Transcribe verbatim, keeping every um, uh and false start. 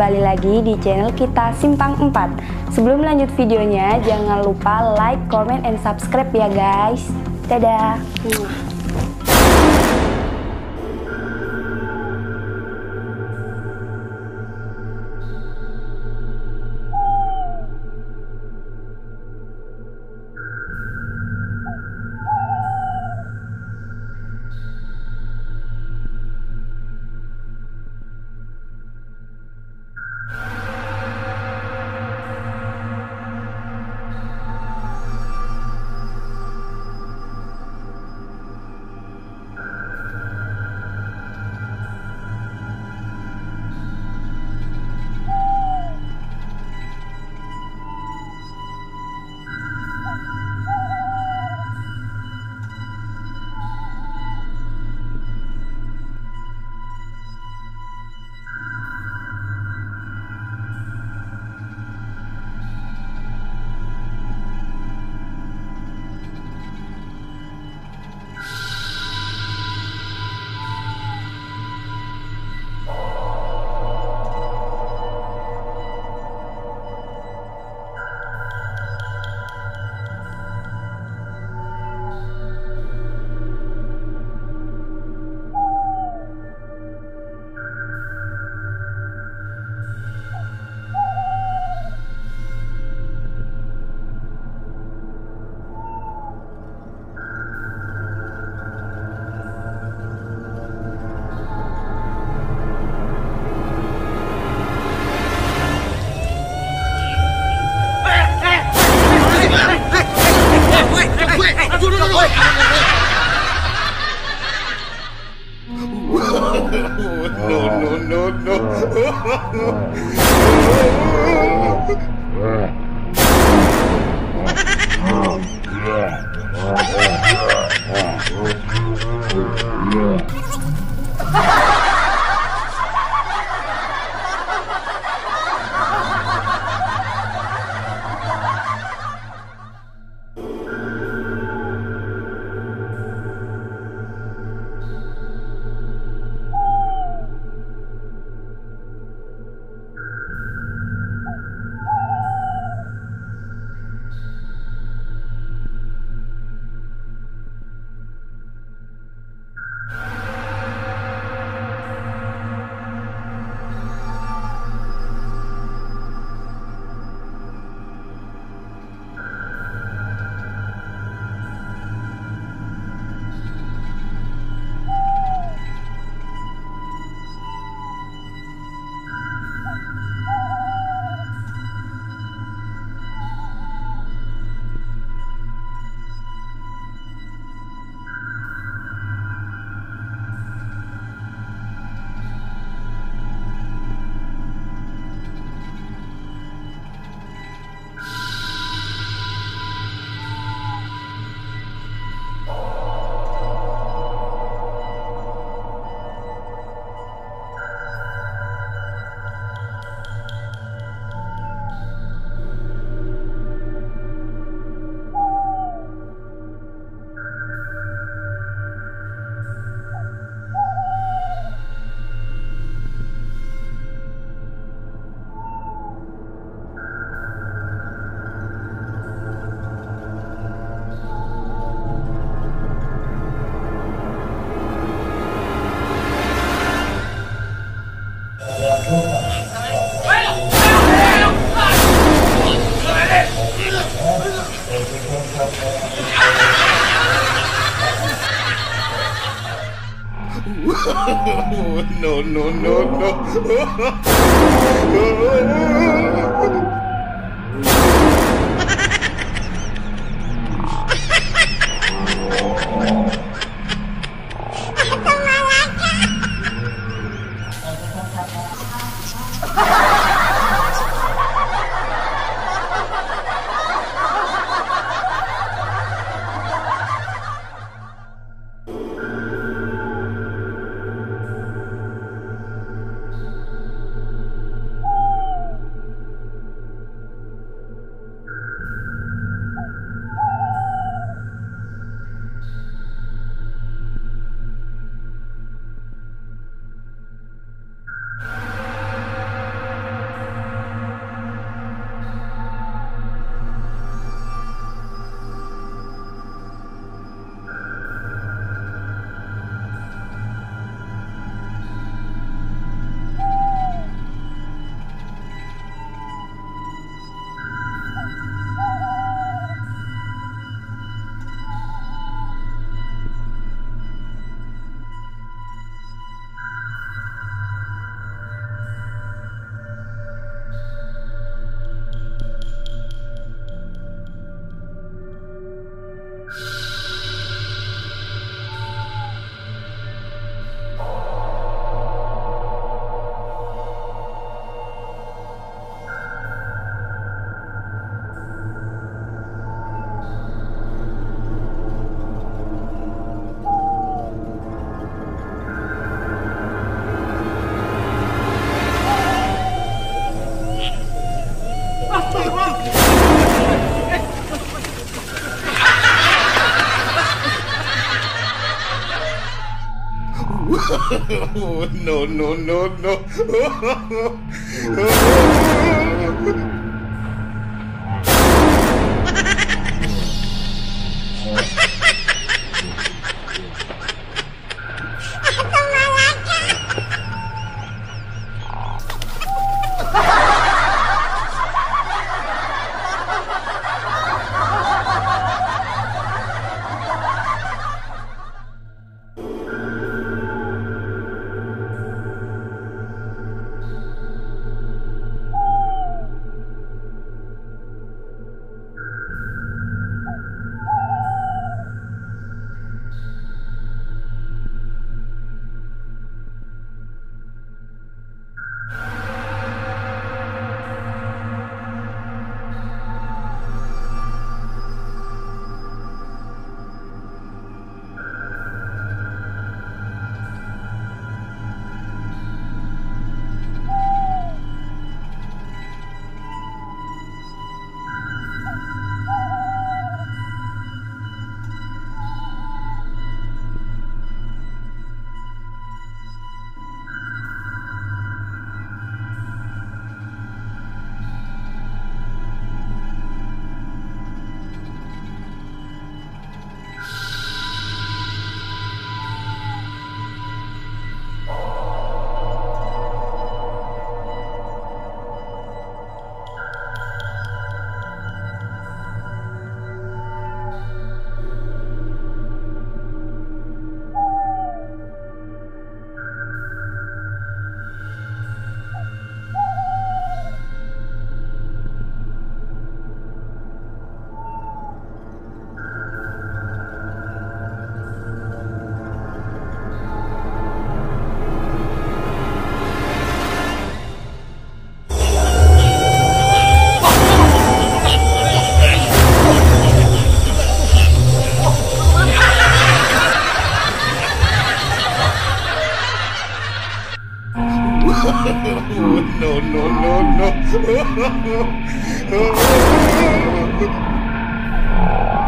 Kembali lagi di channel kita Simpang Empat. Sebelum lanjut videonya, jangan lupa like, comment, and subscribe ya guys. Dadah. No, no, no, no. Oh, no, no, no, no. No, no, no, no.